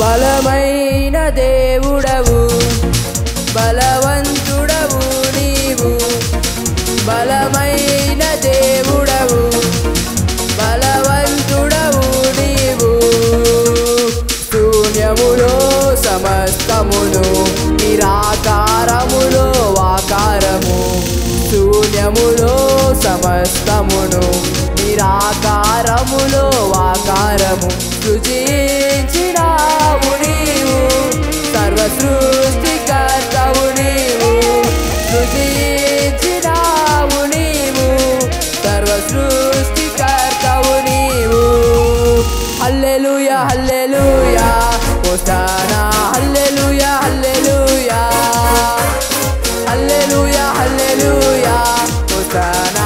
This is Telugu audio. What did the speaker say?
బలమైన దేవుడవు బలవంతుడవు నీవు బలమైన దేవుడవు బలవంతుడవు నీవు శూన్యములో సమస్తమును నిరాకారములో ఆకారము శూన్యములో సమస్తమును నిరాకారములో ఆకారము సృజించినావు నీవు సర్వ సృష్టికర్తవు నీవు సృజించినావు నీవు సర్వ సృష్టికర్తవు నీవు హల్లెలూయా హల్లెలూయా హోసానా హల్లెలూయా హల్లెలూయా హల్లెలూయా హల్లెలూయా హోసానా